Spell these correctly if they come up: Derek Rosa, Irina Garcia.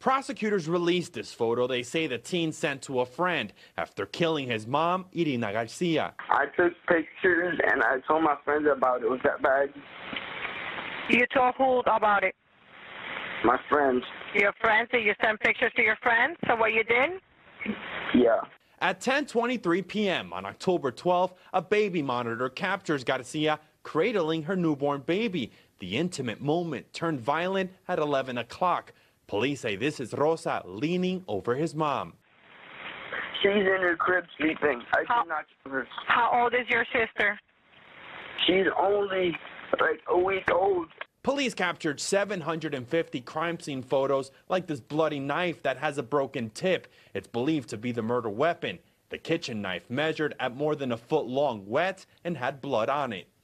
Prosecutors released this photo they say the teen sent to a friend after killing his mom, Irina Garcia. I took pictures and I told my friends about it. Was that bad? You told who about it? My friends. Your friends? Did you send pictures to your friends? So what you did? Yeah. At 10:23 p.m. on October 12, a baby monitor captures Garcia cradling her newborn baby. The intimate moment turned violent at 11 o'clock. Police say this is Rosa leaning over his mom. She's in her crib sleeping. I cannot see her. How old is your sister? She's only like a week old. Police captured 750 crime scene photos like this bloody knife that has a broken tip. It's believed to be the murder weapon. The kitchen knife measured at more than a foot long, wet, and had blood on it.